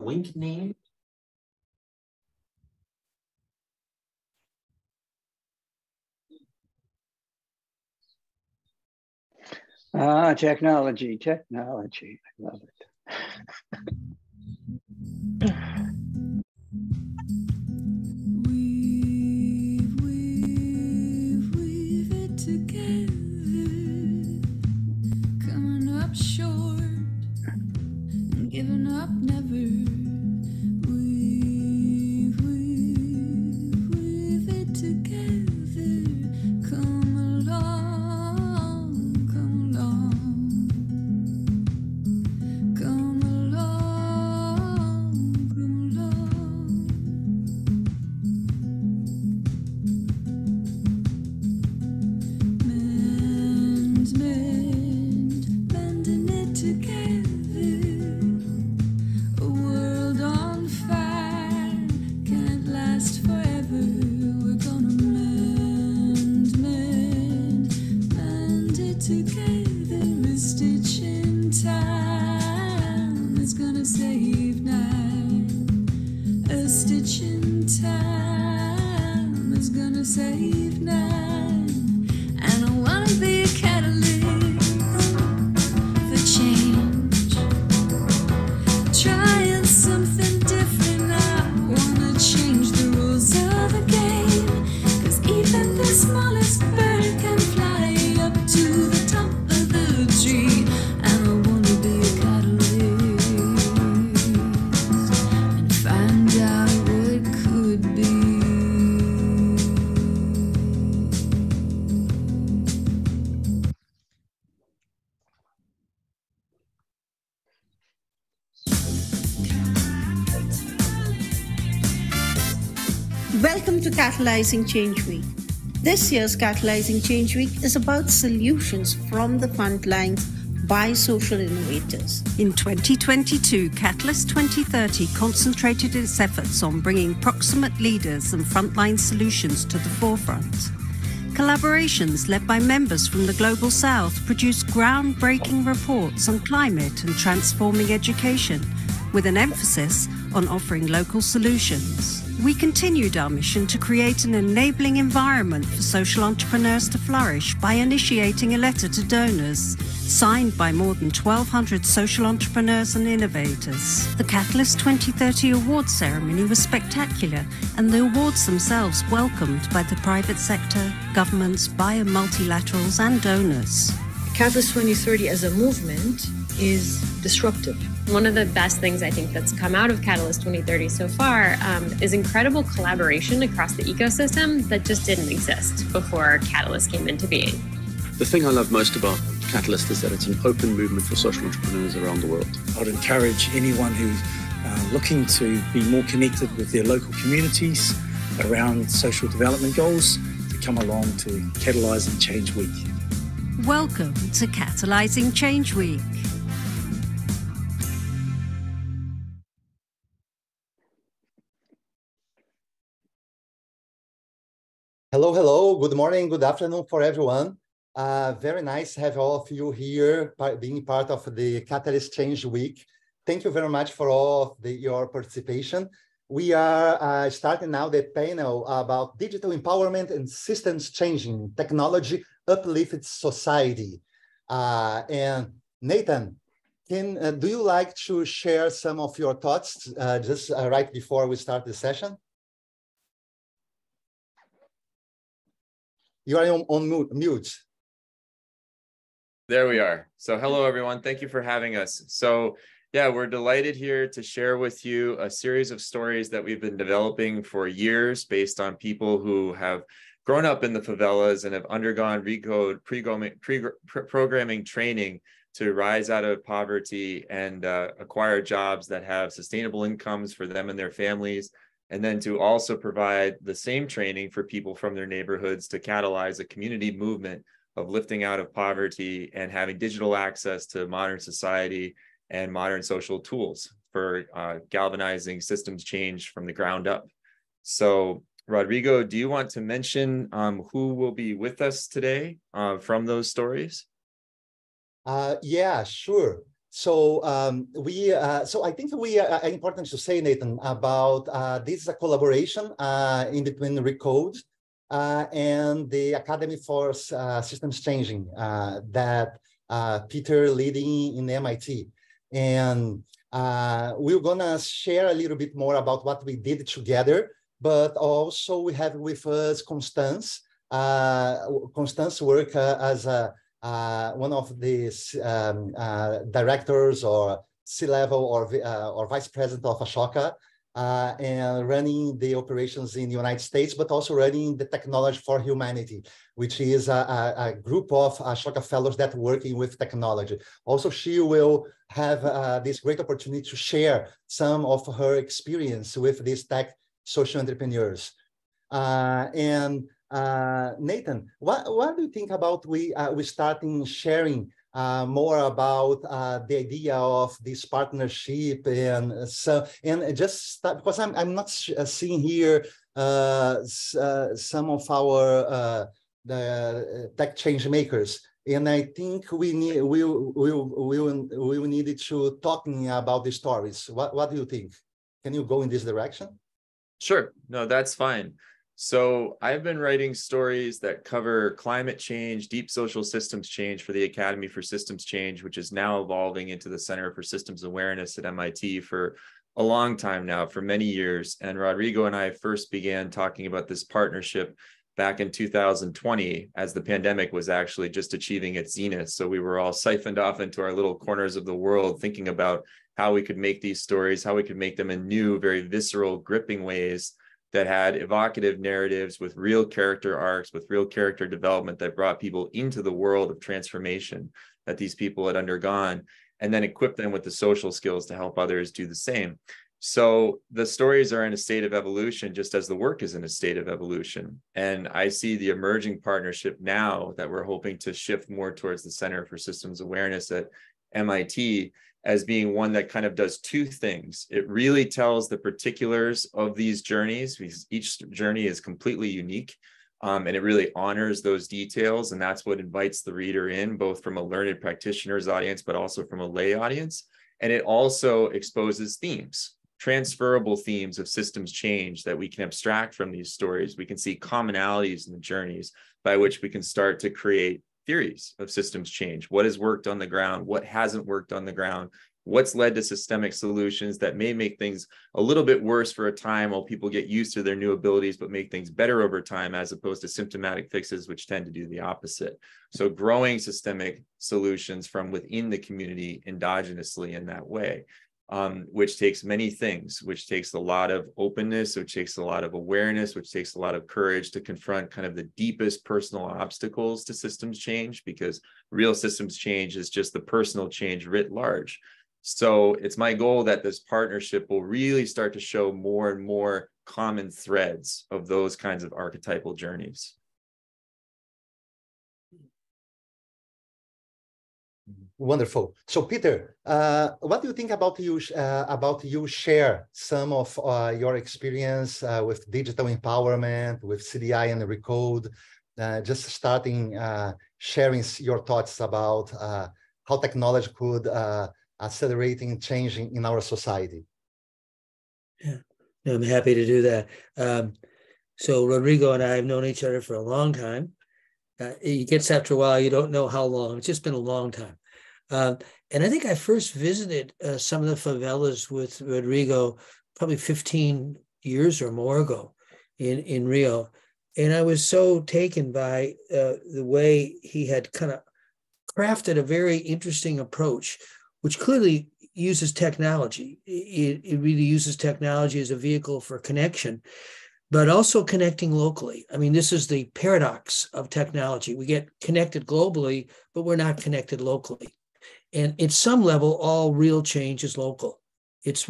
link name. Ah, technology. I love it. weave it together, coming up short and giving up never. Welcome to Catalysing Change Week. This year's Catalysing Change Week is about solutions from the front lines by social innovators. In 2022, Catalyst 2030 concentrated its efforts on bringing proximate leaders and frontline solutions to the forefront. Collaborations led by members from the Global South produced groundbreaking reports on climate and transforming education, with an emphasis on offering local solutions. We continued our mission to create an enabling environment for social entrepreneurs to flourish by initiating a letter to donors, signed by more than 1,200 social entrepreneurs and innovators. The Catalyst 2030 award ceremony was spectacular, and the awards themselves welcomed by the private sector, governments, bio multilaterals and donors. Catalyst 2030 as a movement is disruptive. One of the best things I think that's come out of Catalyst 2030 so far is incredible collaboration across the ecosystem that just didn't exist before Catalyst came into being. The thing I love most about Catalyst is that it's an open movement for social entrepreneurs around the world. I'd encourage anyone who's looking to be more connected with their local communities around social development goals to come along to Catalysing Change Week. Welcome to Catalysing Change Week. Hello, hello. Good morning, good afternoon for everyone. Very nice to have all of you here being part of the Catalyst Change Week. Thank you very much for all of your participation. We are starting now the panel about digital empowerment and systems changing technology uplifts society. And Nathan, do you like to share some of your thoughts just right before we start the session? You are on mute. There we are. So hello, everyone. Thank you for having us. So yeah, we're delighted here to share with you a series of stories that we've been developing for years based on people who have grown up in the favelas and have undergone Recode pre-programming training to rise out of poverty and acquire jobs that have sustainable incomes for them and their families, and then to also provide the same training for people from their neighborhoods to catalyze a community movement of lifting out of poverty and having digital access to modern society and modern social tools for galvanizing systems change from the ground up. So Rodrigo, do you want to mention who will be with us today from those stories? Yeah, sure. So I think we are important to say, Nathan, about this collaboration in between Recode and the Academy for Systems Changing that Peter leading in MIT. And we're gonna share a little bit more about what we did together, but also we have with us Constance. Constance work as a one of these directors or C-level or vice president of Ashoka, and running the operations in the United States, but also running the Technology for Humanity, which is a group of Ashoka fellows that working with technology. Also, she will have this great opportunity to share some of her experience with these tech social entrepreneurs. Nathan, what do you think about we starting sharing more about the idea of this partnership? And so, and just start, because I'm not seeing here some of our the tech change makers, and I think we will need to talking about the stories. What do you think? Can you go in this direction? Sure. No, that's fine. So I've been writing stories that cover climate change, deep social systems change for the Academy for Systems Change, which is now evolving into the Center for Systems Awareness at MIT for a long time now, for many years. And Rodrigo and I first began talking about this partnership back in 2020 as the pandemic was actually just achieving its zenith. So we were all siphoned off into our little corners of the world thinking about how we could make these stories, how we could make them in new, very visceral, gripping ways that had evocative narratives with real character arcs, with real character development that brought people into the world of transformation that these people had undergone, and then equipped them with the social skills to help others do the same. So the stories are in a state of evolution, just as the work is in a state of evolution. And I see the emerging partnership now that we're hoping to shift more towards the Center for Systems Awareness at MIT as being one that kind of does two things. It really tells the particulars of these journeys, because each journey is completely unique, and it really honors those details. And that's what invites the reader in, both from a learned practitioner's audience, but also from a lay audience. And it also exposes themes, transferable themes of systems change that we can abstract from these stories. We can see commonalities in the journeys by which we can start to create theories of systems change. What has worked on the ground? What hasn't worked on the ground? What's led to systemic solutions that may make things a little bit worse for a time while people get used to their new abilities, but make things better over time, as opposed to symptomatic fixes, which tend to do the opposite. So growing systemic solutions from within the community endogenously in that way, which takes many things, which takes a lot of openness, which takes a lot of awareness, which takes a lot of courage to confront kind of the deepest personal obstacles to systems change, because real systems change is just the personal change writ large. So it's my goal that this partnership will really start to show more and more common threads of those kinds of archetypal journeys. Wonderful. So, Peter, what do you think about you share some of your experience with digital empowerment, with CDI and Recode, just starting sharing your thoughts about how technology could accelerating change in our society? Yeah, no, I'm happy to do that. So Rodrigo and I have known each other for a long time. It gets after a while, you don't know how long. It's just been a long time. And I think I first visited some of the favelas with Rodrigo probably 15 years or more ago in Rio. And I was so taken by the way he had kind of crafted a very interesting approach, which clearly uses technology. It really uses technology as a vehicle for connection, but also connecting locally. I mean, this is the paradox of technology. We get connected globally, but we're not connected locally. And at some level, all real change is local. It's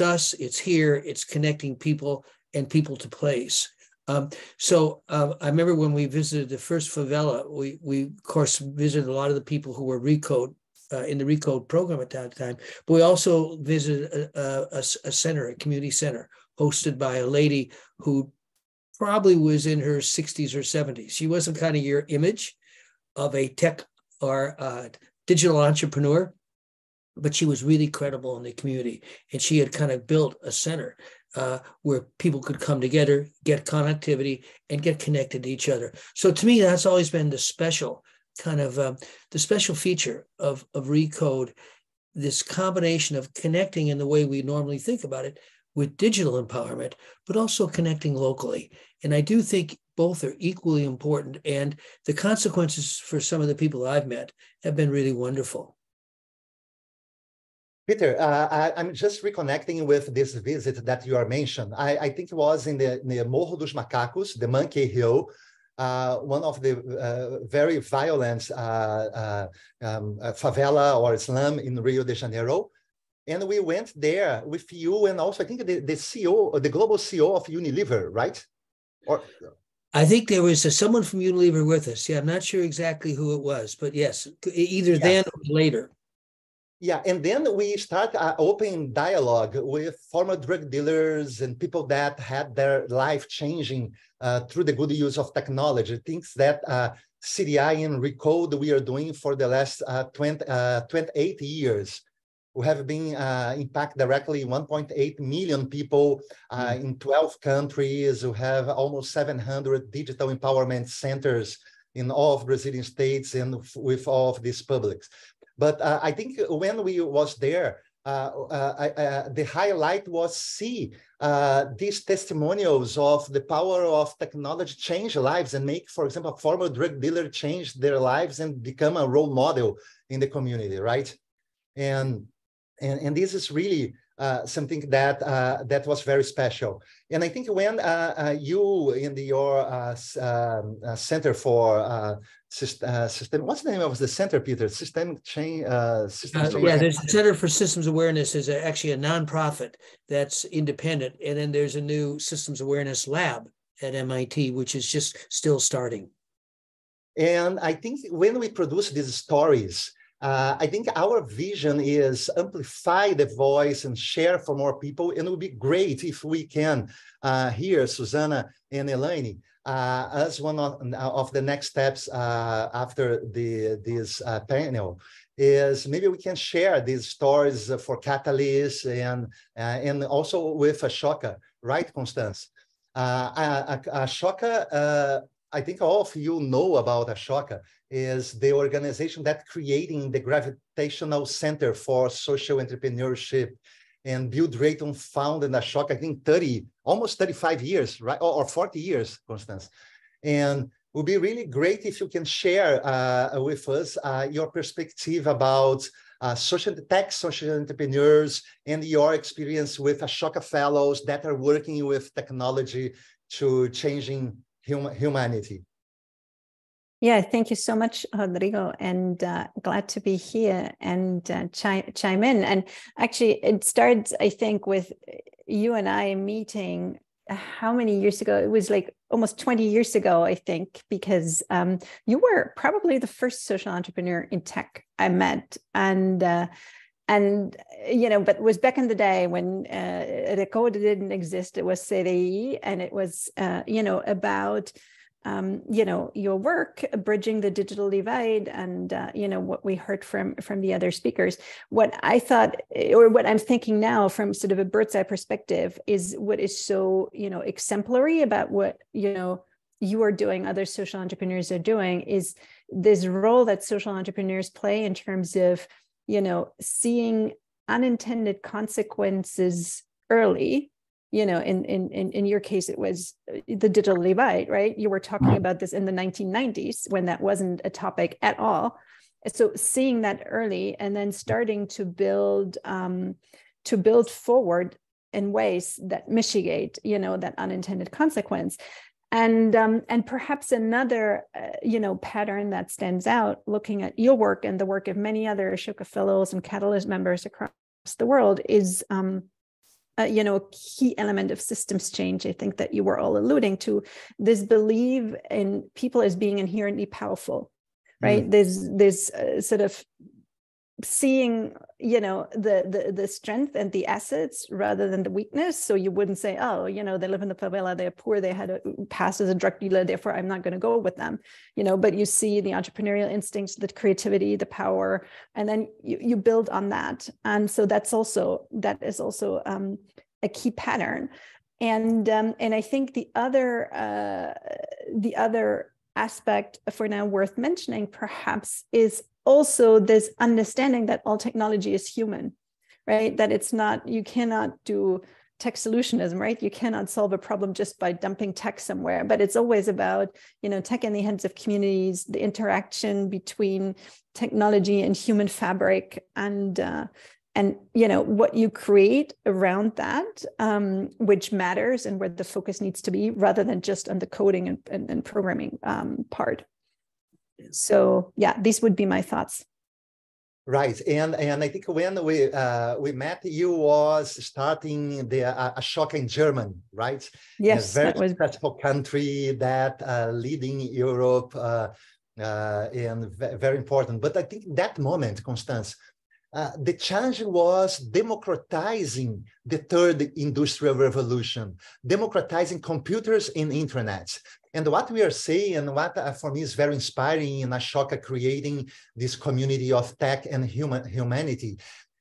us, it's here, it's connecting people and people to place. I remember when we visited the first favela, we of course visited a lot of the people who were Recode, in the Recode program at that time, but we also visited a center, a community center, hosted by a lady who probably was in her 60s or 70s. She wasn't kind of your image of a tech or digital entrepreneur. but she was really credible in the community. And she had kind of built a center where people could come together, get connectivity, and get connected to each other. So to me, that's always been the special kind of the special feature of Recode, this combination of connecting in the way we normally think about it with digital empowerment, but also connecting locally. And I do think both are equally important. And the consequences for some of the people I've met have been really wonderful. Peter, I'm just reconnecting with this visit that you are mentioned. I think it was in the Morro dos Macacos, the Monkey Hill, one of the very violent favela or slum in Rio de Janeiro. And we went there with you and also I think the CEO, the global CEO of Unilever, right? Or I think there was someone from Unilever with us. Yeah, I'm not sure exactly who it was, but yes, either then or later. Yeah, and then we start open dialogue with former drug dealers and people that had their life changing through the good use of technology, things that CDI and Recode we are doing for the last 28 years. We have been impact directly 1.8 million people in 12 countries. We have almost 700 digital empowerment centers in all of Brazilian states and with all of these publics. But I think when we was there, the highlight was see these testimonials of the power of technology change lives and make, for example, a former drug dealer change their lives and become a role model in the community, right? And this is really something that that was very special. And I think when you in your Center for System, what's the name of the center, Peter? System Change. Yeah, there's the Center for Systems Awareness is actually a nonprofit that's independent, and then there's a new Systems Awareness Lab at MIT, which is just still starting. And I think when we produce these stories, I think our vision is amplify the voice and share for more people. And it would be great if we can hear Susanna and Elaine as one of the next steps after this panel is maybe we can share these stories for Catalyst and also with Ashoka, right, Constance? Ashoka, I think all of you know about Ashoka, is the organization that creating the Gravitational Center for Social Entrepreneurship. And Bill Drayton founded Ashoka, I think 30, almost 35 years, right? Or 40 years, Constance. And it would be really great if you can share with us your perspective about social entrepreneurs and your experience with Ashoka fellows that are working with technology to changing humanity. Yeah, thank you so much, Rodrigo, and glad to be here and chime in. And actually, it starts, I think, with you and I meeting how many years ago? It was like almost 20 years ago, I think, because you were probably the first social entrepreneur in tech I met. And you know, but it was back in the day when Recode didn't exist. It was CDI, and it was you know, about you know, your work bridging the digital divide, and you know, what we heard from the other speakers. What I thought, or what I'm thinking now, from sort of a bird's eye perspective, is what is so, you know, exemplary about what, you know, you are doing, other social entrepreneurs are doing, is this role that social entrepreneurs play in terms of, you know, seeing unintended consequences early. You know, in your case, it was the digital divide, right? You were talking about this in the 1990s when that wasn't a topic at all. So seeing that early and then starting to build forward in ways that mitigate, you know, that unintended consequence. And perhaps another, you know, pattern that stands out, looking at your work and the work of many other Ashoka fellows and Catalyst members across the world, is, you know, a key element of systems change, I think, that you were all alluding to, this belief in people as being inherently powerful, right? There's sort of seeing, you know, the strength and the assets rather than the weakness. So you wouldn't say, oh, you know, they live in the favela, they're poor, they had a past as a drug dealer, therefore I'm not going to go with them, you know. But you see the entrepreneurial instincts, the creativity, the power, and then you build on that. And so that is also a key pattern. And I think the other aspect for now worth mentioning perhaps is also this understanding that all technology is human, right? That it's not, you cannot do tech solutionism, right? You cannot solve a problem just by dumping tech somewhere, but it's always about, you know, tech in the hands of communities, the interaction between technology and human fabric, and you know, what you create around that, which matters and where the focus needs to be rather than just on the coding and programming part. So yeah, these would be my thoughts. Right, and I think when we met, you was starting the Ashoka in Germany, right? Yes, a very successful country that leading Europe and very important. But I think that moment, Constance, the challenge was democratizing the third industrial revolution, democratizing computers and intranets. And what we are seeing, and what for me is very inspiring in Ashoka creating this community of tech and humanity,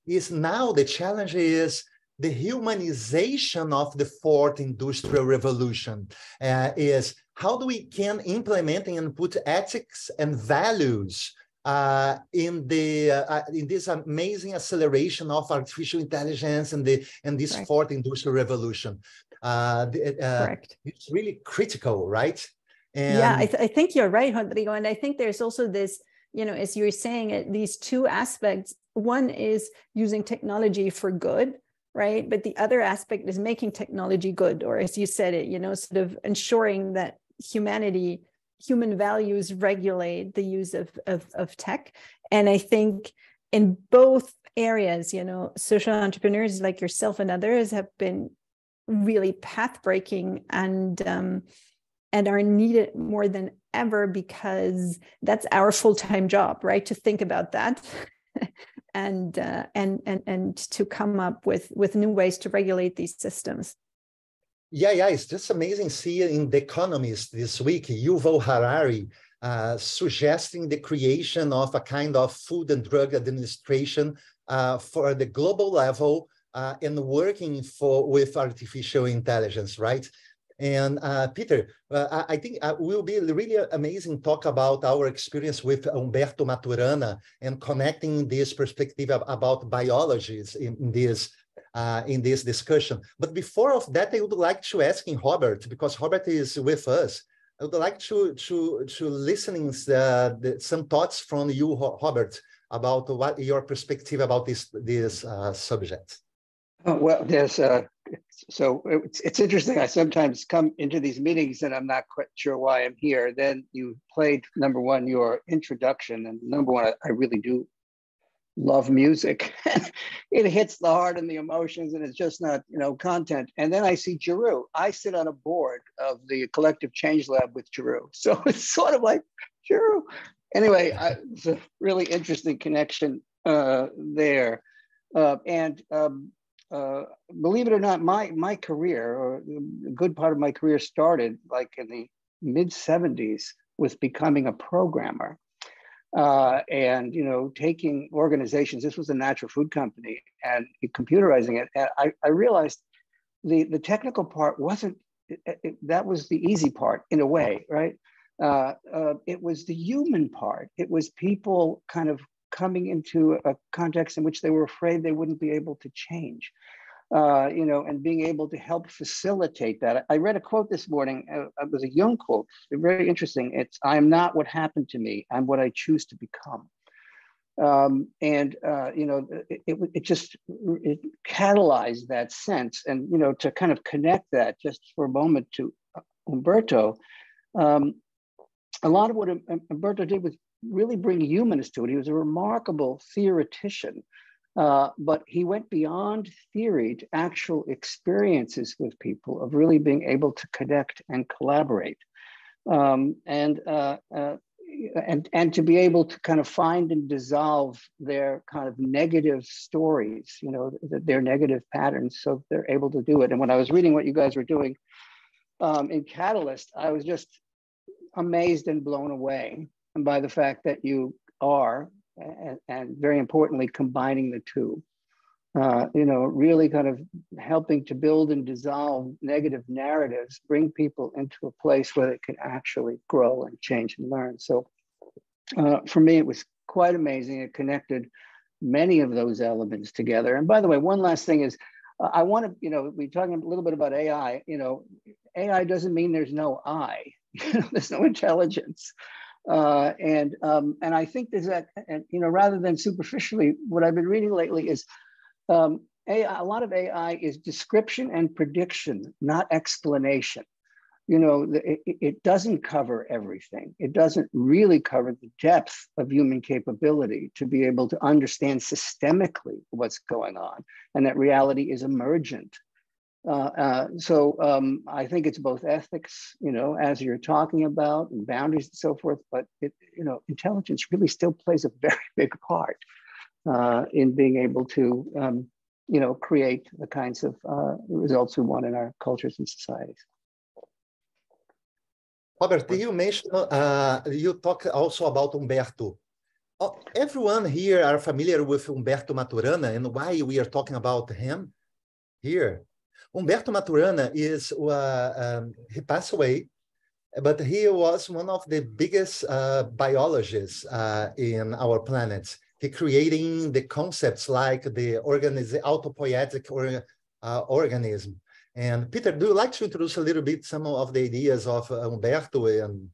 is now the challenge is the humanization of the fourth industrial revolution. Is how do we can implement and put ethics and values in this amazing acceleration of artificial intelligence and this right. fourth industrial revolution. Correct. It's really critical, right? And yeah, I think you're right, Rodrigo. And I think there's also this, you know, as you're saying it, these two aspects. One is using technology for good, right? But the other aspect is making technology good, or as you said it, you know, sort of ensuring that human values regulate the use of tech. And I think in both areas, you know, social entrepreneurs like yourself and others have been really path-breaking and are needed more than ever, because that's our full-time job, right? To think about that and to come up with new ways to regulate these systems. Yeah, it's just amazing seeing in The Economist this week, Yuval Harari suggesting the creation of a kind of Food and Drug Administration for the global level, and working with artificial intelligence, right? And Peter, I think it will be really amazing talk about our experience with Humberto Maturana and connecting this perspective about biologists in this discussion. But before of that, I would like to ask Robert, because Robert is with us. I would like to listening some thoughts from you, Robert, about what your perspective about this subject. Oh, well, there's so it's interesting. I sometimes come into these meetings and I'm not quite sure why I'm here. Then you played, number one, your introduction, and number one, I really do love music. It hits the heart and the emotions, and it's just not, you know, content. And then I see Giroux. I sit on a board of the Collective Change Lab with Giroux, so it's sort of like Giroux. Anyway, it's a really interesting connection there, and. Believe it or not, my career, or a good part of my career, started like in the mid 70s with becoming a programmer, and you know, taking organizations. This was a natural food company, and computerizing it. And I realized the technical part wasn't that was the easy part in a way, right? It was the human part. It was people kind of coming into a context in which they were afraid they wouldn't be able to change, you know, and being able to help facilitate that. I read a quote this morning. It was a Jung quote, very interesting. It's, "I am not what happened to me. I'm what I choose to become." You know, it catalyzed that sense. And, you know, to kind of connect that just for a moment to Humberto, a lot of what Humberto did was really bring humans to it. He was a remarkable theoretician, but he went beyond theory to actual experiences with people, of really being able to connect and collaborate. and to be able to kind of find and dissolve their kind of negative stories, you know, their negative patterns, so they're able to do it. And when I was reading what you guys were doing in Catalyst, I was just amazed and blown away by the fact that you are, and very importantly, combining the two. You know, really kind of helping to build and dissolve negative narratives, bring people into a place where they can actually grow and change and learn. So for me, it was quite amazing. It connected many of those elements together. And by the way, one last thing is, I want to, you know, we're talking a little bit about AI. You know, AI doesn't mean there's no I, there's no intelligence. And I think there's that, and, you know, rather than superficially, what I've been reading lately is, AI, a lot of AI is description and prediction, not explanation. You know, it doesn't cover everything. It doesn't really cover the depth of human capability to be able to understand systemically what's going on, and that reality is emergent. So I think it's both ethics, you know, as you're talking about, and boundaries and so forth, but, you know, intelligence really still plays a very big part in being able to, you know, create the kinds of results we want in our cultures and societies. Robert, you mentioned, you talk also about Humberto. Everyone here are familiar with Humberto Maturana and why we are talking about him here. Humberto Maturana is, he passed away, but he was one of the biggest biologists in our planet. He creating the concepts like the autopoietic organism. And Peter, do you like to introduce a little bit some of the ideas of Humberto? And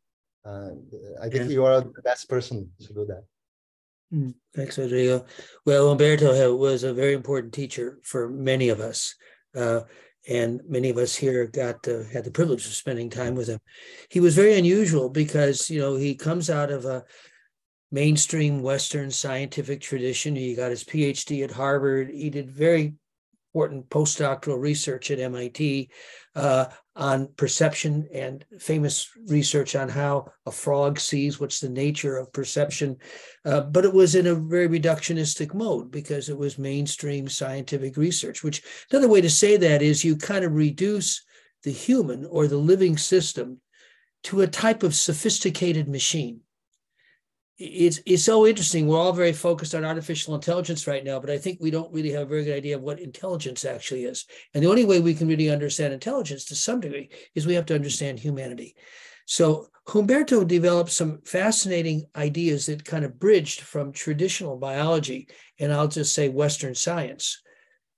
I think you are the best person to do that. Thanks, Rodrigo. Well, Humberto was a very important teacher for many of us. And many of us here had the privilege of spending time with him. He was very unusual because, you know, he comes out of a mainstream Western scientific tradition. He got his PhD at Harvard. He did very important postdoctoral research at MIT on perception, and famous research on how a frog sees, what's the nature of perception. But it was in a very reductionistic mode because it was mainstream scientific research, which another way to say that is you kind of reduce the human or the living system to a type of sophisticated machine. It's so interesting. We're all very focused on artificial intelligence right now, but I think we don't really have a very good idea of what intelligence actually is. And the only way we can really understand intelligence to some degree is we have to understand humanity. So Humberto developed some fascinating ideas that kind of bridged from traditional biology, and I'll just say Western science,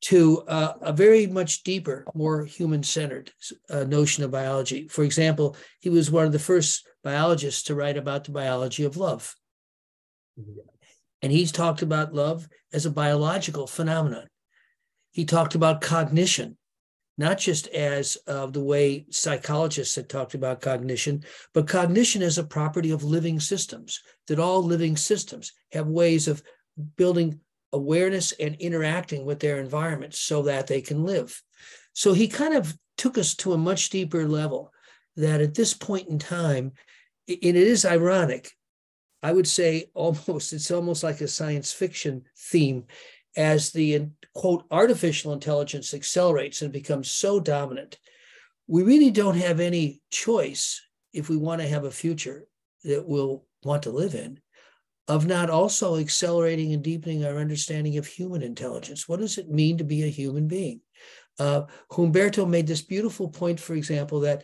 to a very much deeper, more human-centered notion of biology. For example, he was one of the first biologists to write about the biology of love. And he's talked about love as a biological phenomenon. He talked about cognition, not just as the way psychologists had talked about cognition, but cognition as a property of living systems, that all living systems have ways of building awareness and interacting with their environment so that they can live. So he kind of took us to a much deeper level that at this point in time, and it is ironic, I would say almost, it's almost like a science fiction theme as the, quote, artificial intelligence accelerates and becomes so dominant. We really don't have any choice if we want to have a future that we'll want to live in of not also accelerating and deepening our understanding of human intelligence. What does it mean to be a human being? Humberto made this beautiful point, for example, that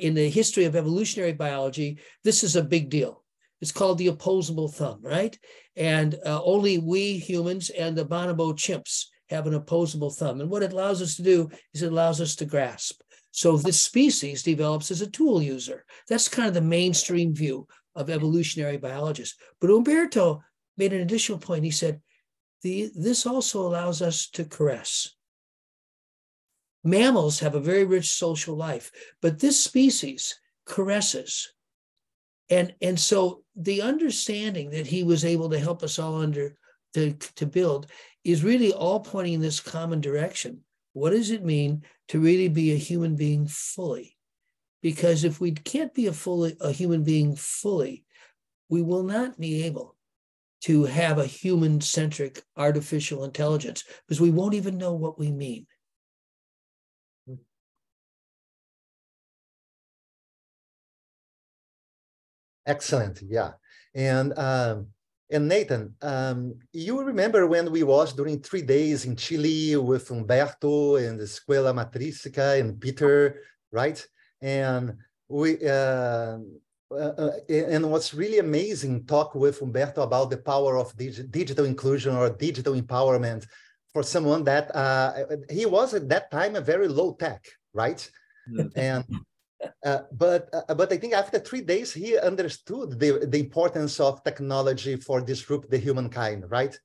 in the history of evolutionary biology, this is a big deal. It's called the opposable thumb, right? And only we humans and the bonobo chimps have an opposable thumb. And what it allows us to do is it allows us to grasp. So this species develops as a tool user. That's kind of the mainstream view of evolutionary biologists. But Humberto made an additional point. He said, this also allows us to caress. Mammals have a very rich social life, but this species caresses. And so the understanding that he was able to help us all to build is really all pointing in this common direction. What does it mean to really be a human being fully? Because if we can't be a human being fully, we will not be able to have a human-centric artificial intelligence because we won't even know what we mean. Excellent, yeah. And Nathan, you remember when we was during 3 days in Chile with Humberto and Escuela Matrisica and Peter, right? And we and what's really amazing, talk with Humberto about the power of digital inclusion or digital empowerment for someone that he was at that time a very low tech, right? And but I think after 3 days he understood the importance of technology for disrupt the humankind, right?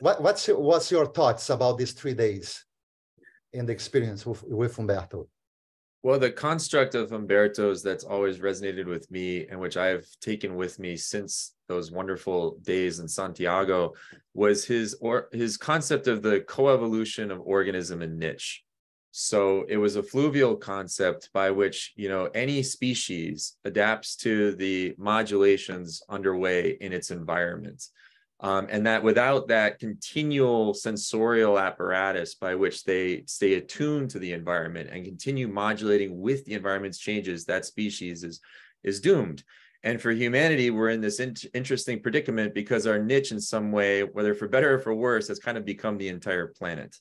What's your thoughts about these 3 days and the experience with Humberto? Well, the construct of Humberto's that's always resonated with me and which I've taken with me since those wonderful days in Santiago was his concept of the coevolution of organism and niche. So it was a fluvial concept by which, you know, any species adapts to the modulations underway in its environment. And that without that continual sensorial apparatus by which they stay attuned to the environment and continue modulating with the environment's changes, that species is doomed. And for humanity, we're in this interesting predicament because our niche in some way, whether for better or for worse, has kind of become the entire planet.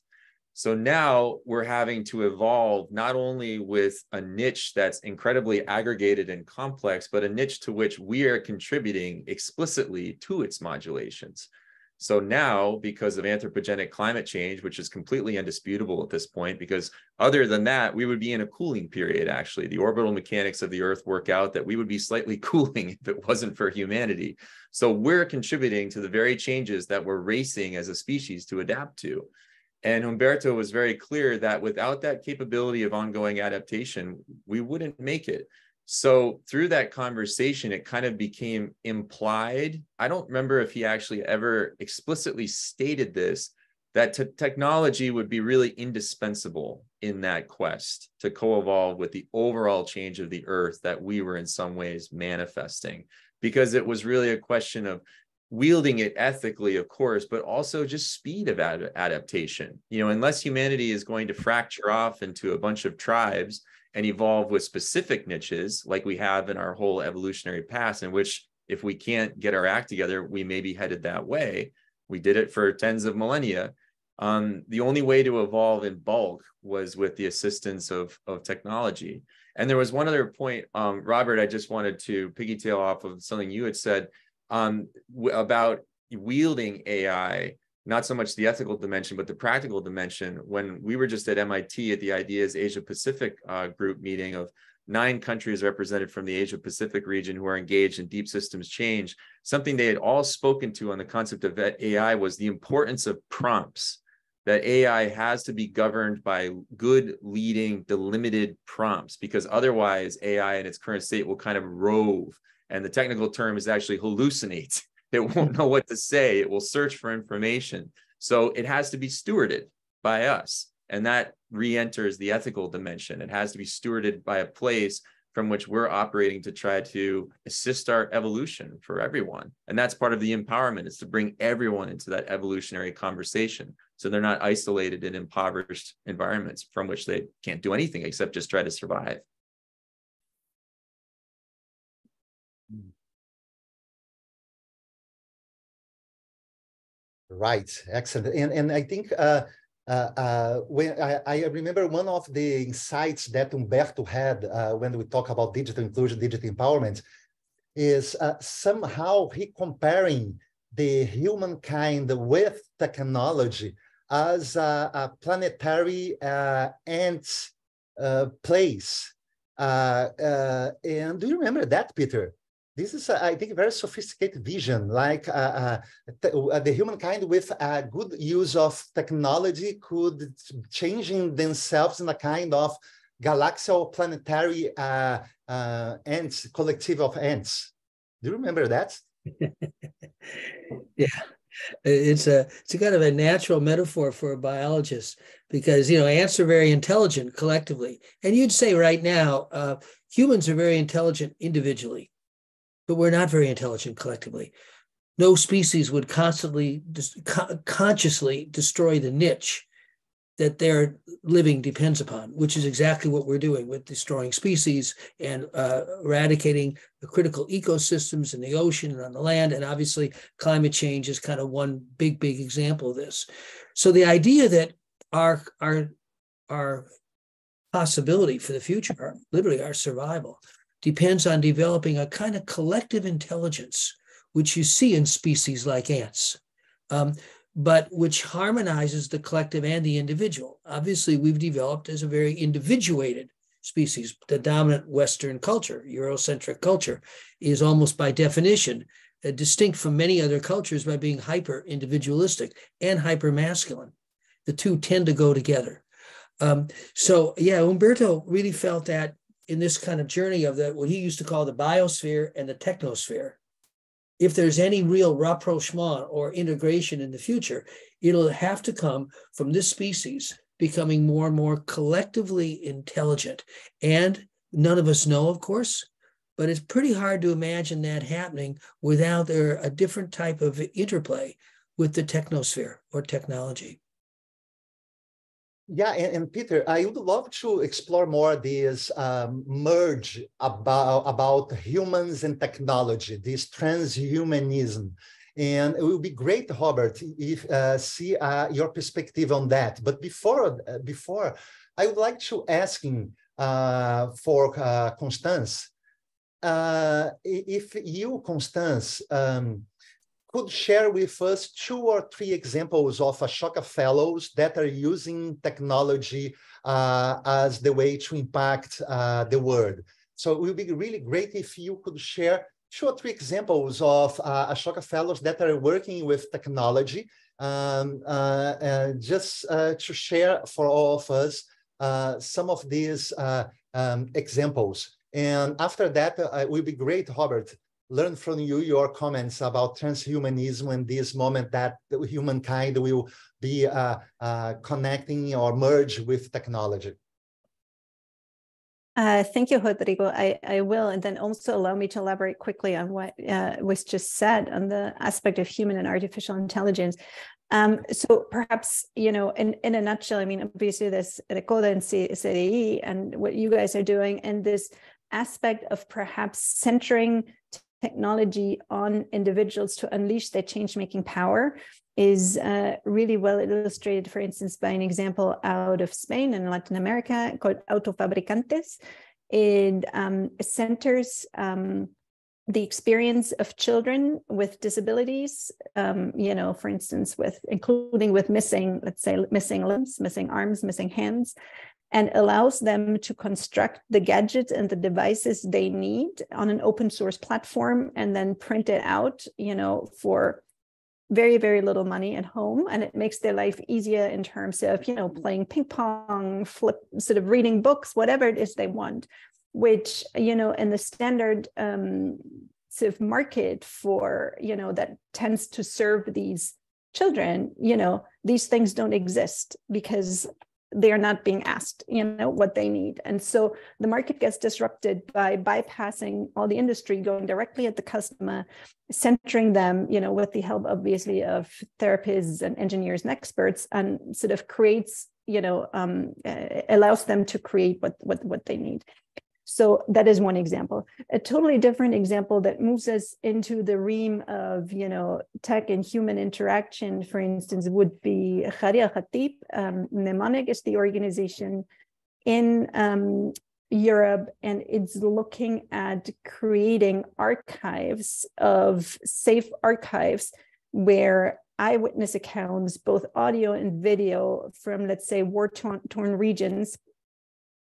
So now we're having to evolve not only with a niche that's incredibly aggregated and complex, but a niche to which we are contributing explicitly to its modulations. So now, because of anthropogenic climate change, which is completely indisputable at this point, because other than that, we would be in a cooling period, actually. The orbital mechanics of the Earth work out that we would be slightly cooling if it wasn't for humanity. So we're contributing to the very changes that we're racing as a species to adapt to. And Humberto was very clear that without that capability of ongoing adaptation, we wouldn't make it. So through that conversation, it kind of became implied. I don't remember if he actually ever explicitly stated this, that technology would be really indispensable in that quest to co-evolve with the overall change of the Earth that we were in some ways manifesting, because it was really a question of wielding it ethically, of course, but also just speed of adaptation. You know, unless humanity is going to fracture off into a bunch of tribes and evolve with specific niches like we have in our whole evolutionary past, in which if we can't get our act together, we may be headed that way. We did it for tens of millennia. The only way to evolve in bulk was with the assistance of technology. And there was one other point, Robert, I just wanted to piggytail off of something you had said, about wielding AI, not so much the ethical dimension, but the practical dimension. When we were just at MIT at the Ideas Asia Pacific group meeting of 9 countries represented from the Asia Pacific region who are engaged in deep systems change, something they had all spoken to on the concept of AI was the importance of prompts, that AI has to be governed by good leading delimited prompts, because otherwise AI in its current state will kind of rove. And the technical term is actually hallucinate. It won't know what to say. It will search for information. So it has to be stewarded by us. And that re-enters the ethical dimension. It has to be stewarded by a place from which we're operating to try to assist our evolution for everyone. And that's part of the empowerment, is to bring everyone into that evolutionary conversation. So they're not isolated in impoverished environments from which they can't do anything except just try to survive. Right, excellent. And I think when I remember one of the insights that Humberto had when we talk about digital inclusion, digital empowerment, is somehow he comparing the humankind with technology as a planetary ant place. And do you remember that, Peter? This is, I think, a very sophisticated vision, like the humankind with a good use of technology could changing themselves in a kind of galaxial planetary ants, collective of ants. Do you remember that? Yeah, it's a kind of a natural metaphor for a biologist, because, you know, ants are very intelligent collectively. And you'd say right now, humans are very intelligent individually. but we're not very intelligent collectively. No species would consciously destroy the niche that their living depends upon, which is exactly what we're doing with destroying species and eradicating the critical ecosystems in the ocean and on the land. And obviously climate change is kind of one big, big example of this. So the idea that our possibility for the future, literally our survival, depends on developing a kind of collective intelligence, which you see in species like ants, but which harmonizes the collective and the individual. Obviously, we've developed as a very individuated species. The dominant Western culture, Eurocentric culture, is almost by definition distinct from many other cultures by being hyper-individualistic and hyper-masculine. The two tend to go together. So yeah, Humberto really felt that in this kind of journey of what he used to call the biosphere and the technosphere. If there's any real rapprochement or integration in the future, it'll have to come from this species becoming more and more collectively intelligent. And none of us know, of course, but it's pretty hard to imagine that happening without a different type of interplay with the technosphere or technology. Yeah, and Peter, I would love to explore more this merge about humans and technology, this transhumanism. And it will be great, Robert, if see your perspective on that. But before I would like to ask for Constance, if you, Constance, could share with us 2 or 3 examples of Ashoka fellows that are using technology as the way to impact the world. So it would be really great if you could share 2 or 3 examples of Ashoka fellows that are working with technology, just to share for all of us some of these examples. And after that, it would be great, Robert, learn from you your comments about transhumanism and this moment that humankind will be connecting or merge with technology. Thank you, Rodrigo. I will. And then also allow me to elaborate quickly on what was just said on the aspect of human and artificial intelligence. So perhaps, you know, in a nutshell, I mean, obviously there's Recode and CDI and what you guys are doing, and this aspect of perhaps centering technology on individuals to unleash their change-making power is really well illustrated, for instance, by an example out of Spain and Latin America called Autofabricantes. It centers the experience of children with disabilities, you know, for instance, including with missing, let's say, missing limbs, missing arms, missing hands, and allows them to construct the gadgets and the devices they need on an open source platform and then print it out, you know, for very, very little money at home. And it makes their life easier in terms of, you know, playing ping pong, sort of reading books, whatever it is they want, which, you know, in the standard sort of market for, you know, that tends to serve these children, you know, these things don't exist because they are not being asked, you know, what they need. And so the market gets disrupted by bypassing all the industry, going directly at the customer, centering them, you know, with the help, obviously, of therapists and engineers and experts, and sort of creates, you know, allows them to create what they need. So that is one example. A totally different example that moves us into the realm of, you know, tech and human interaction, for instance, would be Kharia Khatib. Mnemonic is the organization in Europe, and it's looking at creating archives of safe archives where eyewitness accounts, both audio and video from, let's say, war-torn regions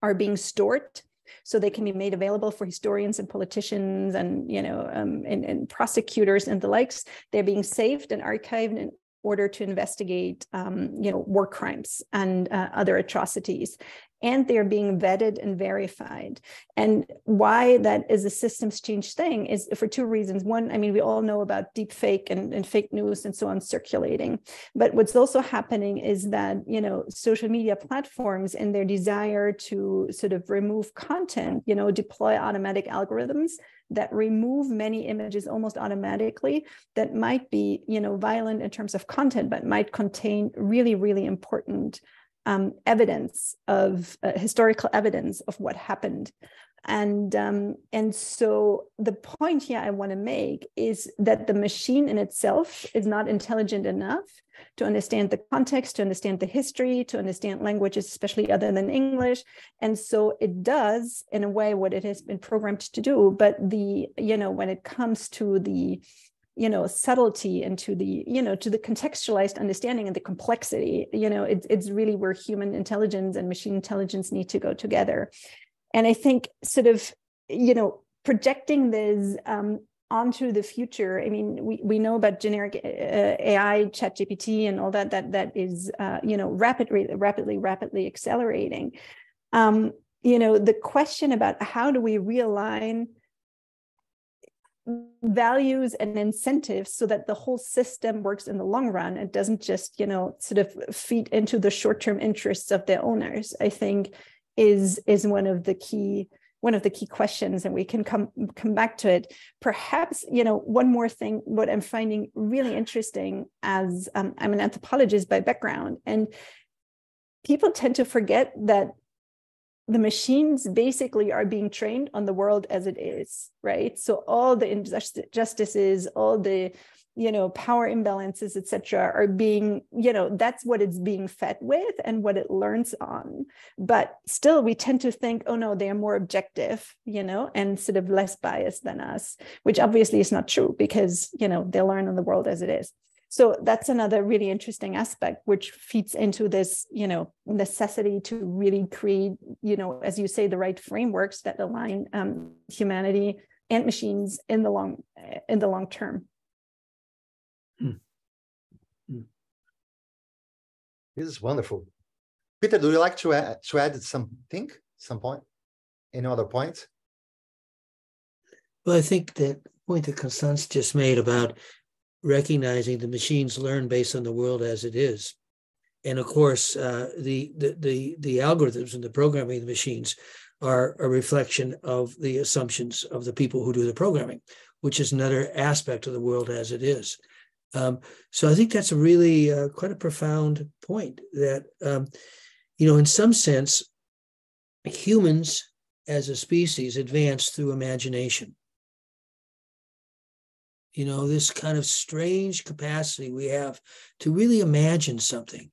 are being stored, so they can be made available for historians and politicians and, you know, and prosecutors and the likes. They're being saved and archived in order to investigate, you know, war crimes and other atrocities. and they are being vetted and verified. And why that is a systems change thing is for two reasons. One, I mean, we all know about deep fake and fake news and so on circulating. But what's also happening is that, you know, social media platforms and their desire to sort of remove content, you know, deploy automatic algorithms that remove many images almost automatically that might be, you know, violent in terms of content, but might contain really, really important evidence of historical evidence of what happened. And so the point here I want to make is that the machine in itself is not intelligent enough to understand the context, to understand the history, to understand languages, especially other than English. And so it does, in a way, what it has been programmed to do. But the, you know, when it comes to the, you know, subtlety and to the, you know, to the contextualized understanding and the complexity, you know, it's really where human intelligence and machine intelligence need to go together. And I think sort of, you know, projecting this onto the future. I mean, we know about generic AI, ChatGPT, and all that. That is, you know, rapidly accelerating. You know, the question about how do we realign values and incentives so that the whole system works in the long run and doesn't just, you know, sort of feed into the short-term interests of their owners, I think is one of the key questions, and we can come back to it. Perhaps, you know, one more thing, what I'm finding really interesting as I'm an anthropologist by background, and people tend to forget that the machines basically are being trained on the world as it is, right? So all the injustices, all the, you know, power imbalances, et cetera, are being, you know, that's what it's being fed with and what it learns on. But still, we tend to think, oh, no, they are more objective, you know, and sort of less biased than us, which obviously is not true because, you know, they learn on the world as it is. So that's another really interesting aspect, which feeds into this, you know, necessity to really create, you know, as you say, the right frameworks that align humanity and machines in the long term. This is wonderful. Peter, do you like to add something, some point, any other point? Well, I think that point that Constance just made about recognizing the machines learn based on the world as it is. And of course, the algorithms and the programming of the machines are a reflection of the assumptions of the people who do the programming, which is another aspect of the world as it is. So I think that's a really quite a profound point that, you know, in some sense, humans as a species advance through imagination. You know, this kind of strange capacity we have to really imagine something.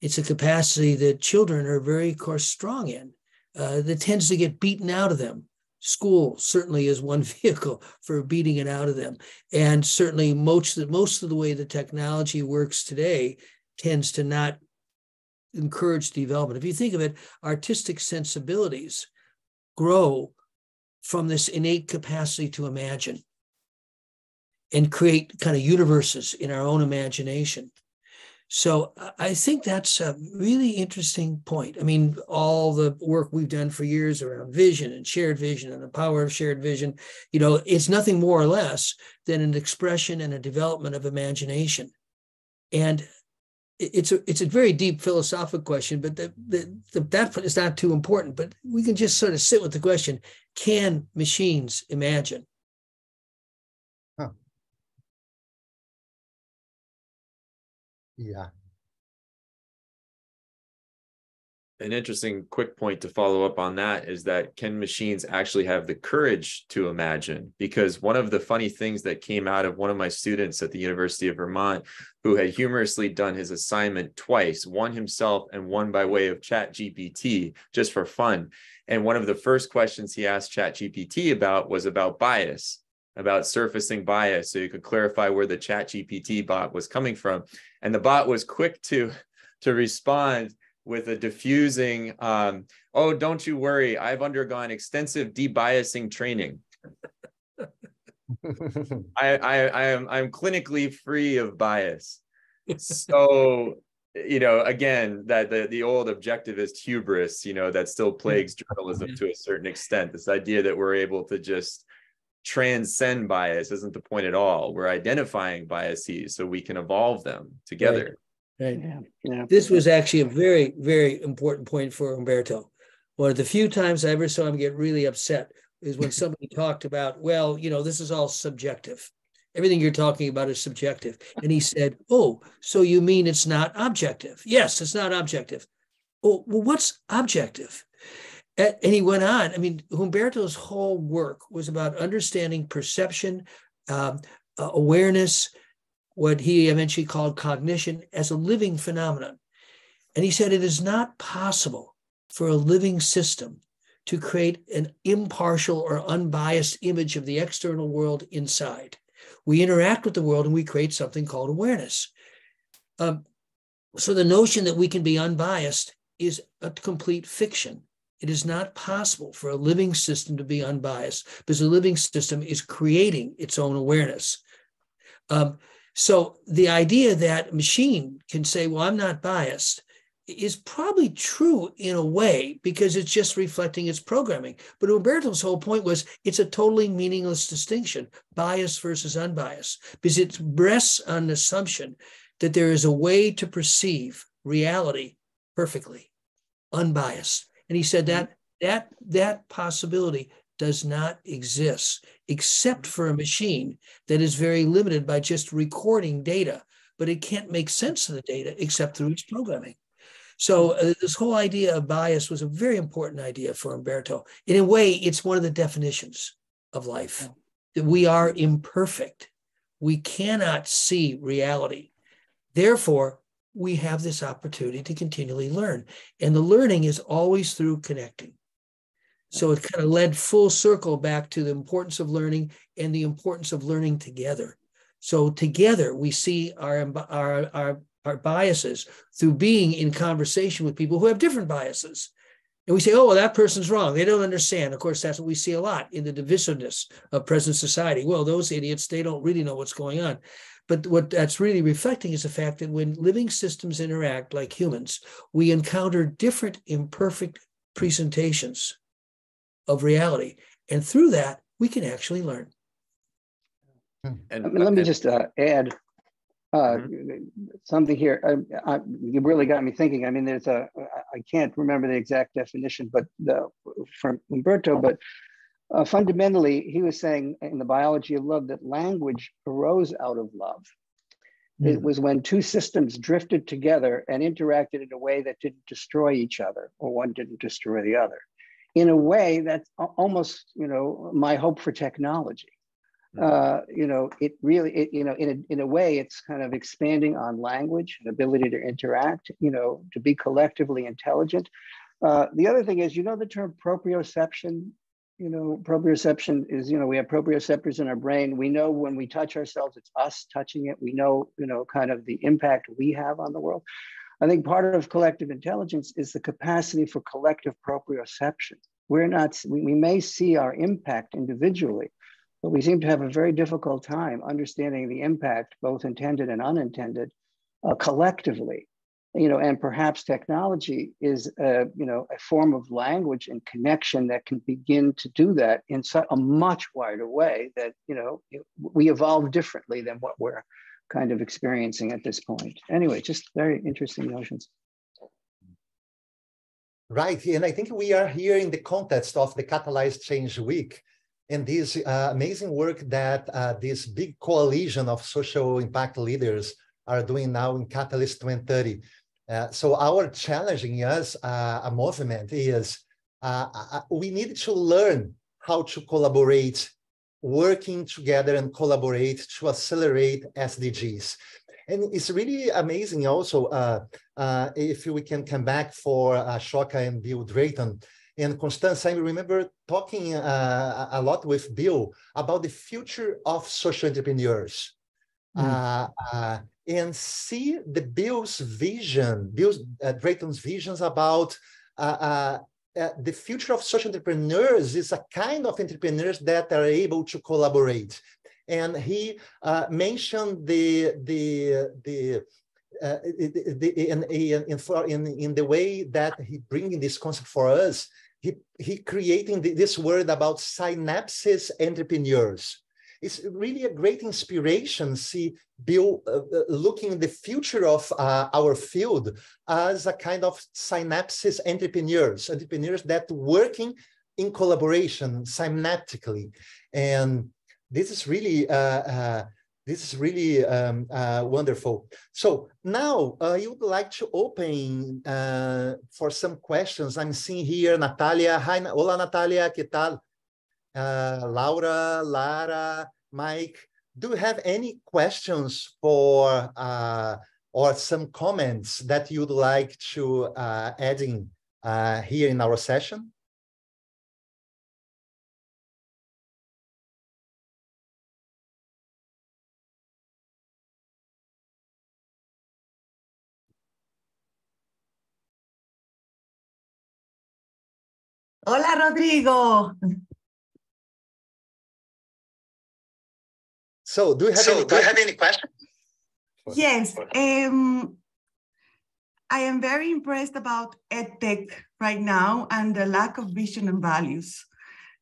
It's a capacity that children are very, of course, strong in, that tends to get beaten out of them. School certainly is one vehicle for beating it out of them. And certainly most of the way the technology works today tends to not encourage development. If you think of it, artistic sensibilities grow from this innate capacity to imagine and create kind of universes in our own imagination. So I think that's a really interesting point. I mean, all the work we've done for years around vision and shared vision and the power of shared vision, you know, it's nothing more or less than an expression and a development of imagination. And it's a very deep philosophical question, but that is not too important. But we can just sort of sit with the question, can machines imagine? Yeah. An interesting quick point to follow up on that is that can machines actually have the courage to imagine? Because one of the funny things that came out of one of my students at the University of Vermont, who had humorously done his assignment twice, one himself and one by way of ChatGPT, just for fun. And one of the first questions he asked ChatGPT about was about bias, about surfacing bias, so you could clarify where the ChatGPT bot was coming from. And the bot was quick to respond with a diffusing, oh, don't you worry, I've undergone extensive debiasing training. I'm clinically free of bias. So you know, again, that the old objectivist hubris, you know, that still plagues journalism to a certain extent, this idea that we're able to just transcend bias isn't the point at all. We're identifying biases so we can evolve them together. Right. Yeah. Yeah. This was actually a very, very important point for Humberto. One of the few times I ever saw him get really upset is when somebody talked about, well, you know, this is all subjective. Everything you're talking about is subjective. And he said, oh, so you mean it's not objective? Yes, it's not objective. Oh, well, what's objective? And he went on. I mean, Humberto's whole work was about understanding perception, awareness, what he eventually called cognition, as a living phenomenon. And he said it is not possible for a living system to create an impartial or unbiased image of the external world inside. We interact with the world and we create something called awareness. So the notion that we can be unbiased is a complete fiction. It is not possible for a living system to be unbiased because the living system is creating its own awareness. So the idea that a machine can say, well, I'm not biased, is probably true in a way because it's just reflecting its programming. But Humberto's whole point was it's a totally meaningless distinction, bias versus unbiased, because it rests on an assumption that there is a way to perceive reality perfectly, unbiased. And he said that that possibility does not exist except for a machine that is very limited by just recording data, but it can't make sense of the data except through its programming. So this whole idea of bias was a very important idea for Humberto. In a way, it's one of the definitions of life, that we are imperfect. We cannot see reality. Therefore, we have this opportunity to continually learn. And the learning is always through connecting. So it kind of led full circle back to the importance of learning and the importance of learning together. So together we see our biases through being in conversation with people who have different biases. And we say, oh, well, that person's wrong. They don't understand. Of course, that's what we see a lot in the divisiveness of present society. Well, those idiots, they don't really know what's going on. But what that's really reflecting is the fact that when living systems interact like humans, we encounter different imperfect presentations of reality. And through that, we can actually learn. And let me just add something here. You really got me thinking. I mean, I can't remember the exact definition, but from Humberto, but fundamentally, he was saying in The Biology of Love that language arose out of love. Mm. It was when two systems drifted together and interacted in a way that didn't destroy each other, or one didn't destroy the other. In a way, that's almost, you know, my hope for technology. You know, it really, you know, in a way, it's kind of expanding on language and ability to interact, you know, to be collectively intelligent. The other thing is, you know, the term proprioception. You know, proprioception is, you know, we have proprioceptors in our brain. We know when we touch ourselves, it's us touching it. We know, you know, kind of the impact we have on the world. I think part of collective intelligence is the capacity for collective proprioception. We're not, we may see our impact individually, but we seem to have a very difficult time understanding the impact, both intended and unintended, collectively. You know, and perhaps technology is, you know, a form of language and connection that can begin to do that in such a much wider way that, you know, we evolve differently than what we're kind of experiencing at this point. Anyway, just very interesting notions. Right, and I think we are here in the context of the Catalyzed Change Week and this amazing work that this big coalition of social impact leaders are doing now in Catalyst 2030. So our challenge in us, a movement, is we need to learn how to collaborate, working together and collaborate to accelerate SDGs. And it's really amazing also, if we can come back for Ashoka and Bill Drayton. And Constance, I remember talking a lot with Bill about the future of social entrepreneurs. And see the Bill's vision, Drayton's visions about the future of social entrepreneurs is a kind of entrepreneurs that are able to collaborate. And he mentioned the in the way that he bringing this concept for us, he creating this word about synapses entrepreneurs. It's really a great inspiration. See Bill looking at the future of our field as a kind of synapses entrepreneurs that working in collaboration synaptically, and this is really wonderful. So now you would like to open for some questions. I'm seeing here Natalia. Hi, hola Natalia, ¿qué tal? Laura, Lara, Mike, do you have any questions for or some comments that you'd like to add in here in our session? Hola, Rodrigo. So, do you have any questions? Yes, I am very impressed about EdTech right now and the lack of vision and values.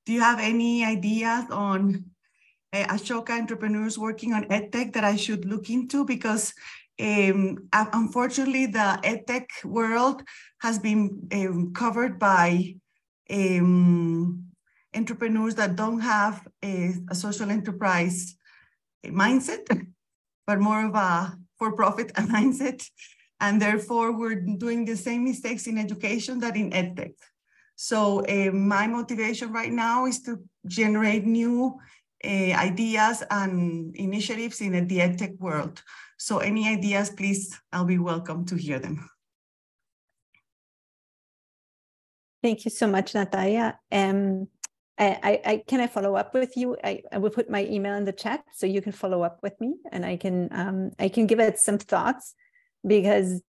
Do you have any ideas on Ashoka entrepreneurs working on EdTech that I should look into? Because unfortunately, the EdTech world has been covered by entrepreneurs that don't have a social enterprise mindset, but more of a for-profit mindset, and therefore we're doing the same mistakes in education that in EdTech. So my motivation right now is to generate new ideas and initiatives in the EdTech world. So any ideas, please, I'll be welcome to hear them. Thank you so much, Natalia. Can I follow up with you? I will put my email in the chat so you can follow up with me, and I can give it some thoughts, because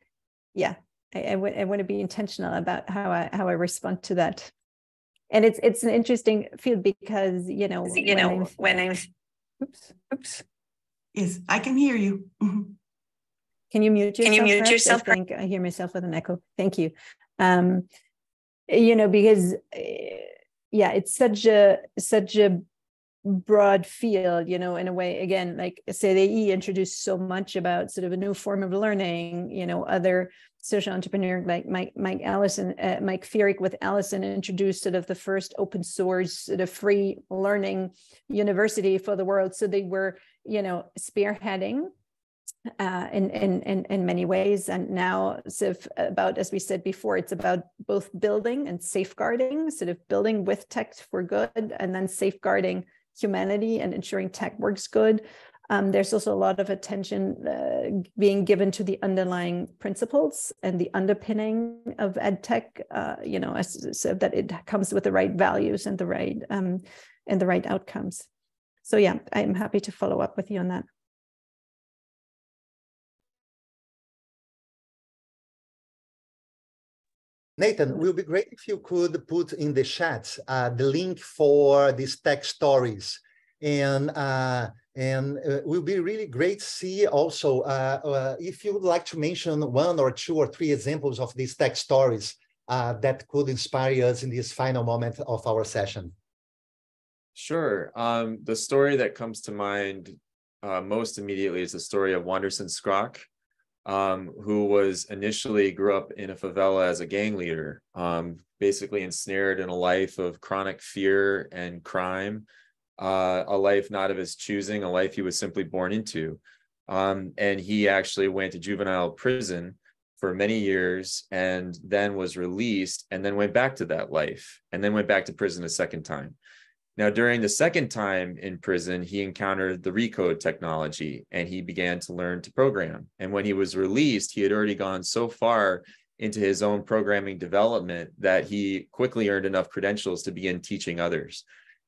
yeah, I want to be intentional about how I respond to that. And it's an interesting field because when I'm oops yes, I can hear you. Can you mute yourself? Can you mute yourself? I think I hear myself with an echo. Thank you. Because. Yeah, it's such a broad field, in a way. Again, like CDI introduced so much about sort of a new form of learning, other social entrepreneur like Mike Fierick with Allison introduced sort of the first open source, sort of free learning university for the world. So they were, spearheading in many ways. And now sort of about, as we said before, it's about both building and safeguarding, sort of building with tech for good, and then safeguarding humanity and ensuring tech works good. There's also a lot of attention being given to the underlying principles and the underpinning of EdTech, so that it comes with the right values and the right outcomes. So yeah, I'm happy to follow up with you on that. Nathan, it would be great if you could put in the chat the link for these tech stories, and will be really great to see also if you would like to mention one or two or three examples of these tech stories that could inspire us in this final moment of our session. Sure. The story that comes to mind most immediately is the story of Wanderson Scrock, who grew up in a favela as a gang leader, basically ensnared in a life of chronic fear and crime, a life not of his choosing, a life he was simply born into. And he actually went to juvenile prison for many years and then was released and then went back to that life and then went back to prison a second time. Now, during the second time in prison, he encountered the Recode technology and he began to learn to program. And when he was released, he had already gone so far into his own programming development that he quickly earned enough credentials to begin teaching others.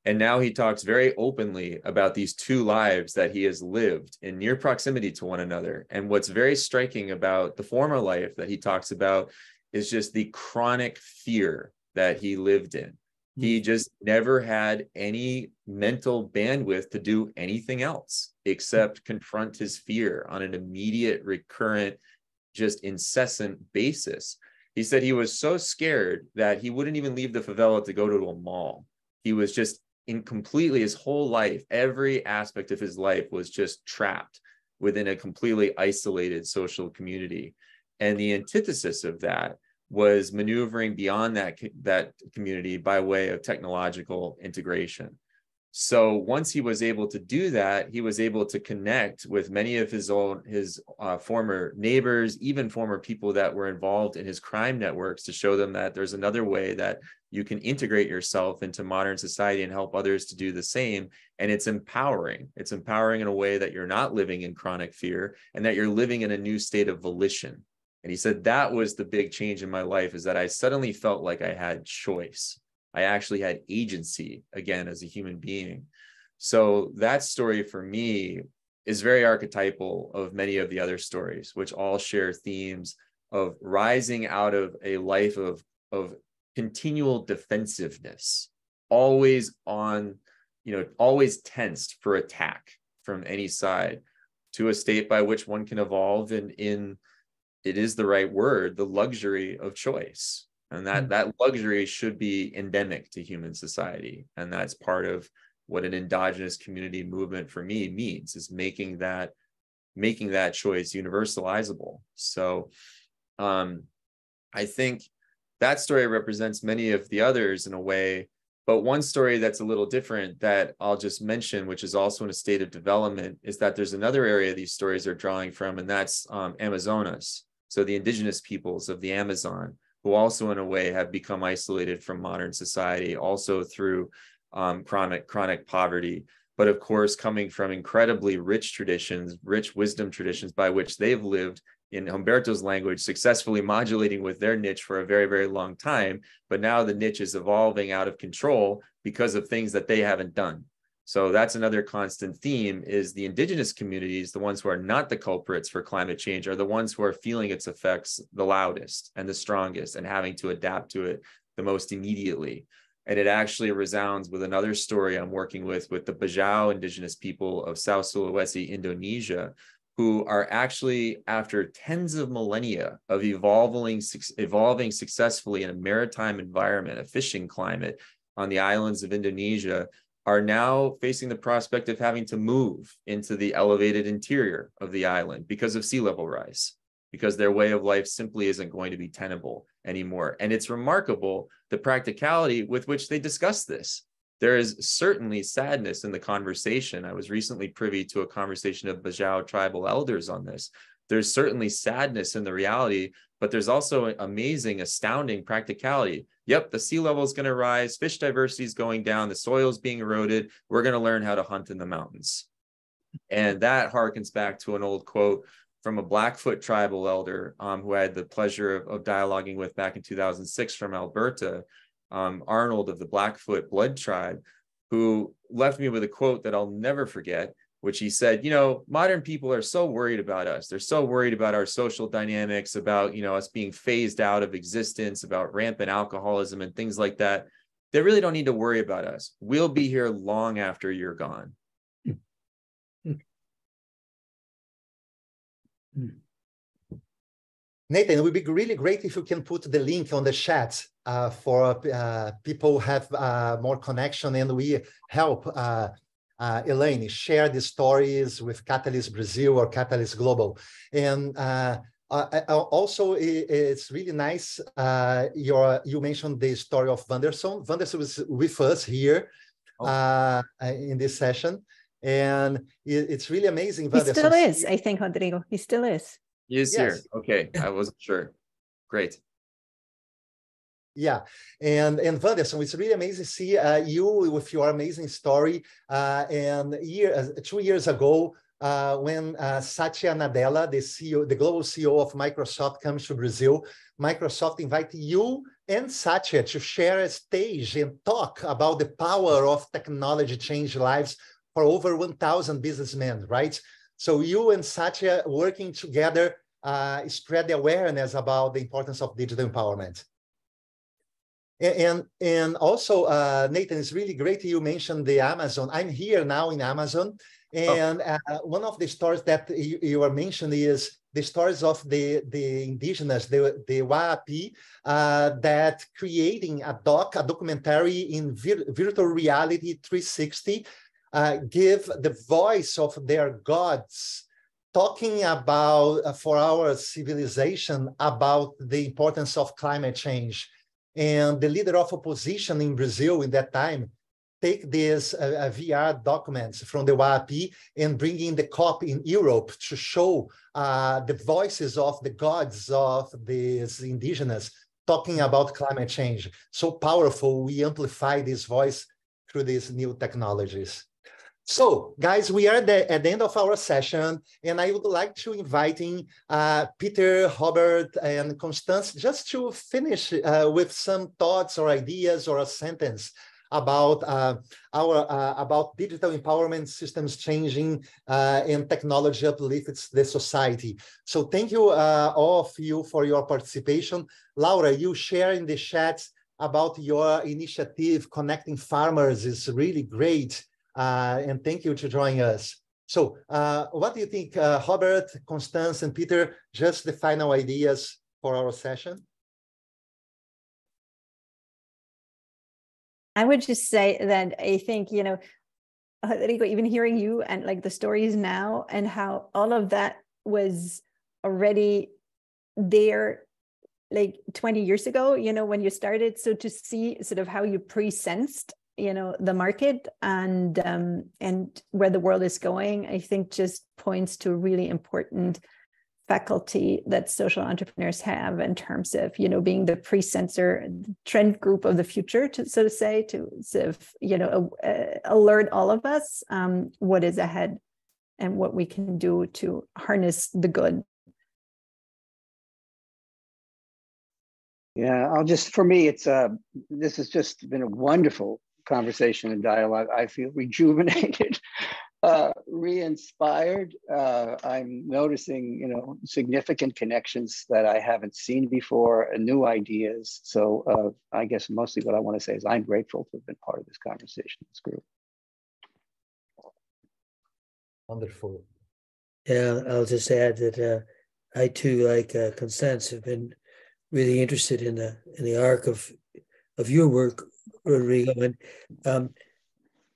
And now he talks very openly about these two lives that he has lived in near proximity to one another. And what's very striking about the former life that he talks about is just the chronic fear that he lived in. He just never had any mental bandwidth to do anything else except confront his fear on an immediate, recurrent, just incessant basis. He said he was so scared that he wouldn't even leave the favela to go to a mall. He was just in completely his whole life, every aspect of his life was just trapped within a completely isolated social community. And the antithesis of that was maneuvering beyond that community by way of technological integration. So once he was able to do that, he was able to connect with many of his former neighbors, even former people that were involved in his crime networks, to show them that there's another way that you can integrate yourself into modern society and help others to do the same. And it's empowering. It's empowering in a way that you're not living in chronic fear and that you're living in a new state of volition. And he said, that was the big change in my life, is that I suddenly felt like I had choice. I actually had agency again as a human being. So that story for me is very archetypal of many of the other stories, which all share themes of rising out of a life of continual defensiveness, always on, always tensed for attack from any side, to a state by which one can evolve and in, it is the right word, the luxury of choice. And that luxury should be endemic to human society. And that's part of what an endogenous community movement for me means, is making that choice universalizable. So I think that story represents many of the others in a way, but one story that's a little different that I'll just mention, which is also in a state of development, is that there's another area these stories are drawing from, and that's Amazonas. So the indigenous peoples of the Amazon, who also in a way have become isolated from modern society, also through chronic poverty, but of course coming from incredibly rich traditions, rich wisdom traditions by which they've lived, in Humberto's language, successfully modulating with their niche for a very, very long time. But now the niche is evolving out of control because of things that they haven't done. So that's another constant theme, is the indigenous communities, the ones who are not the culprits for climate change, are the ones who are feeling its effects the loudest and the strongest and having to adapt to it the most immediately. And it actually resounds with another story I'm working with the Bajau indigenous people of South Sulawesi, Indonesia, who are actually, after tens of millennia of evolving successfully in a maritime environment, a fishing climate on the islands of Indonesia, are now facing the prospect of having to move into the elevated interior of the island because of sea level rise, because their way of life simply isn't going to be tenable anymore. And it's remarkable the practicality with which they discuss this. There is certainly sadness in the conversation. I was recently privy to a conversation of Bajau tribal elders on this. There's certainly sadness in the reality, but there's also an amazing, astounding practicality. Yep, the sea level is going to rise, fish diversity is going down, the soil is being eroded, we're going to learn how to hunt in the mountains. And that harkens back to an old quote from a Blackfoot tribal elder who I had the pleasure of dialoguing with back in 2006 from Alberta, Arnold of the Blackfoot Blood tribe, who left me with a quote that I'll never forget, which he said, modern people are so worried about us. They're so worried about our social dynamics, about, us being phased out of existence, about rampant alcoholism and things like that. They really don't need to worry about us. We'll be here long after you're gone. Nathan, it would be really great if you can put the link on the chat for people who have more connection, and we help Elaine share the stories with Catalyst Brazil or Catalyst Global. And also, it's really nice, you mentioned the story of Wanderson. Wanderson was with us here in this session. And it's really amazing. He still is, I think, Rodrigo. He still is. He is here. Okay, I wasn't sure. Great. Yeah, and Wanderson, it's really amazing to see you with your amazing story. And 2 years ago, when Satya Nadella, the global CEO of Microsoft, comes to Brazil, Microsoft invited you and Satya to share a stage and talk about the power of technology change lives for over 1,000 businessmen, right? So you and Satya working together spread the awareness about the importance of digital empowerment. And also, Nathan, it's really great you mentioned the Amazon. I'm here now in Amazon. And one of the stories that you were mentioning is the stories of the indigenous, the Wahapi, that creating a documentary in virtual reality 360, give the voice of their gods, talking about, for our civilization, about the importance of climate change. And the leader of opposition in Brazil in that time take these VR documents from the Wahapi and bring in the COP in Europe to show the voices of the gods of these indigenous talking about climate change. So powerful, we amplify this voice through these new technologies. So guys, we are at the end of our session, and I would like to invite in Peter, Robert, and Constance just to finish with some thoughts or ideas or a sentence about about digital empowerment, systems changing, and technology uplifts the society. So thank you all of you for your participation. Laura, you share in the chat about your initiative, Connecting Farmers, is really great. And thank you to join us. So what do you think, Robert, Constance, and Peter, just the final ideas for our session? I would just say that I think, you know, Rico, even hearing you and like the stories now and how all of that was already there like 20 years ago, you know, when you started. So to see sort of how you pre-sensed, you know, the market and where the world is going, I think just points to a really important faculty that social entrepreneurs have in terms of, you know, being the pre-sensor trend group of the future, to so to say, to sort of, you know, alert all of us what is ahead and what we can do to harness the good. Yeah, I'll just, for me, it's this has just been a wonderful conversation and dialogue. I feel rejuvenated. Re-inspired. I'm noticing, you know, significant connections that I haven't seen before, and new ideas. So I guess mostly what I want to say is I'm grateful to have been part of this conversation, this group. Wonderful. Yeah, I'll just add that I too, like Constance, have been really interested in the arc of your work, Rodrigo, and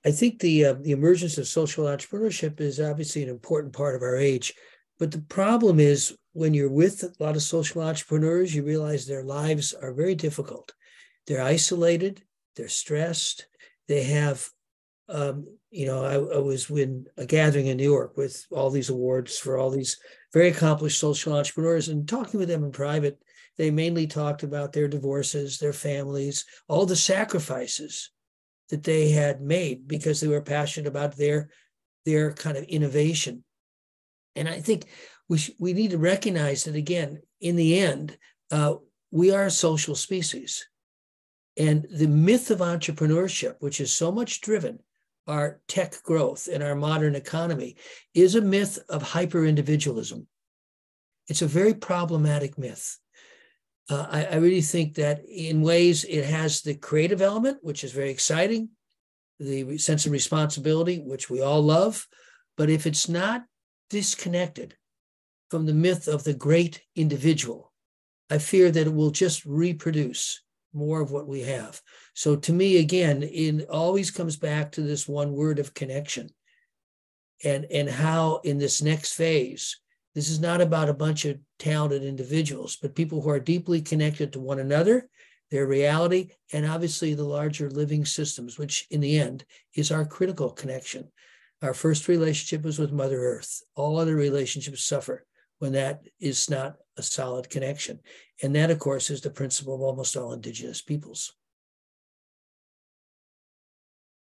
I think the emergence of social entrepreneurship is obviously an important part of our age, but the problem is when you're with a lot of social entrepreneurs, you realize their lives are very difficult. They're isolated, they're stressed, they have, you know, I was in a gathering in New York with all these awards for all these very accomplished social entrepreneurs, and talking with them in private, they mainly talked about their divorces, their families, all the sacrifices that they had made because they were passionate about their kind of innovation. And I think we need to recognize that, again, in the end, we are a social species. And the myth of entrepreneurship, which is so much driven our tech growth and our modern economy, is a myth of hyper-individualism. It's a very problematic myth. I really think that in ways it has the creative element, which is very exciting, the sense of responsibility, which we all love. But if it's not disconnected from the myth of the great individual, I fear that it will just reproduce more of what we have. So to me, again, it always comes back to this one word of connection, and how in this next phase, this is not about a bunch of talented individuals, but people who are deeply connected to one another, their reality, and obviously the larger living systems, which in the end is our critical connection. Our first relationship was with Mother Earth. All other relationships suffer when that is not a solid connection. And that, of course, is the principle of almost all indigenous peoples.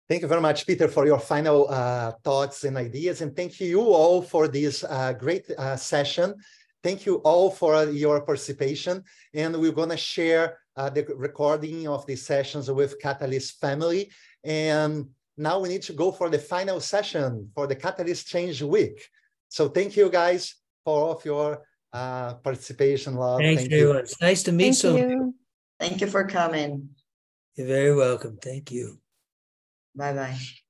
Thank you very much, Peter, for your final thoughts and ideas. And thank you all for this great session. Thank you all for your participation. And we're going to share the recording of these sessions with Catalyst family. And now we need to go for the final session for the Catalyst Change Week. So thank you guys for all of your participation. Love. Thanks, everyone. It's nice to meet you. Thank you for coming. You're very welcome. Thank you. Bye-bye.